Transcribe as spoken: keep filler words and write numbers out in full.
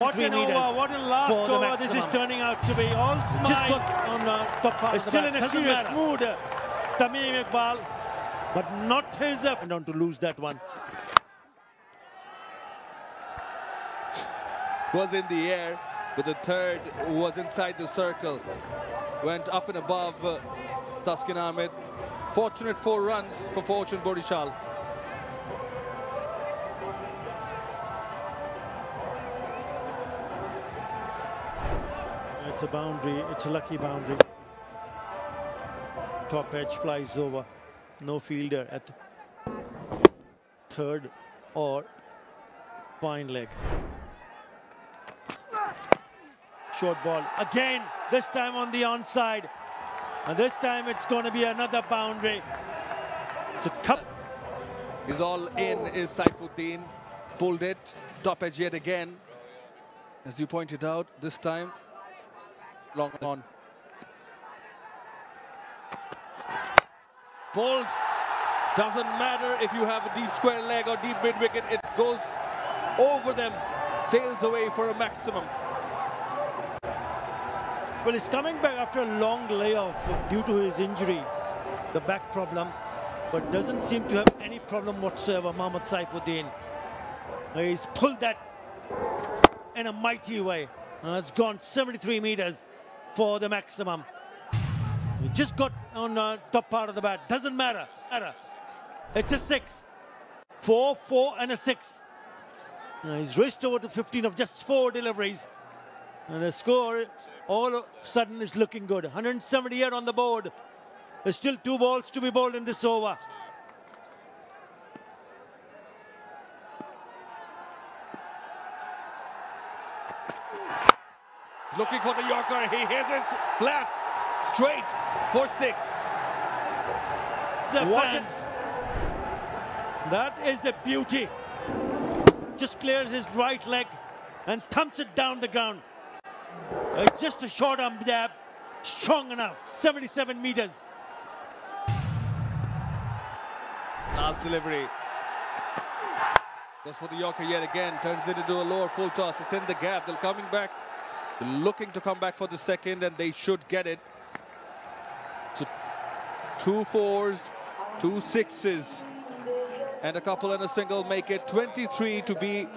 What an over, what a last over this is turning out to be. All smiles on the top part. Still in a serious mood, Tamim Iqbal, but not his up. And on to lose that one. Was in the air, but the third was inside the circle. Went up and above uh, Taskin Ahmed. Fortunate four runs for Fortune Borishal. It's a boundary, it's a lucky boundary. Top edge flies over. No fielder at third or fine leg. Short ball again, this time on the onside. And this time it's going to be another boundary. It's a cup. Is all in is Saifuddin. Pulled it, top edge yet again. As you pointed out, this time long on. Pulled. Doesn't matter if you have a deep square leg or deep mid wicket. It goes over them. Sails away for a maximum. Well, he's coming back after a long layoff due to his injury. The back problem. But doesn't seem to have any problem whatsoever, Mohammad Saifuddin. He's pulled that in a mighty way. Uh, it's gone seventy-three meters. For the maximum. He just got on the uh, top part of the bat. Doesn't matter. It's a six. Four, four and a six. Uh, he's raced over to fifteen of just four deliveries. And the score all of a sudden is looking good. one hundred seventy-eight on the board. There's still two balls to be bowled in this over. Looking for the Yorker, he hits it flat, straight for six. The fans. That is the beauty. Just clears his right leg and thumps it down the ground. It's just a short arm jab, strong enough, seventy-seven meters. Last delivery. Goes for the Yorker yet again, turns it into a lower full toss. It's in the gap, they're coming back. Looking to come back for the second, and they should get it. So two fours, two sixes, and a couple and a single make it twenty-three to be